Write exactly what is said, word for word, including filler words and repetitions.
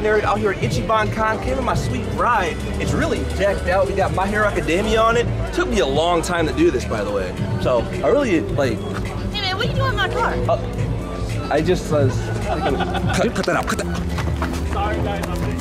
Nerd out here at Ichibancon, came in my sweet ride. It's really decked out. We got My Hero Academia on it. Took me a long time to do this, by the way. So I really like. Hey man, what are you doing in my car? Uh, I just was. Uh, cut, cut that out. Cut that. Sorry guys. I'm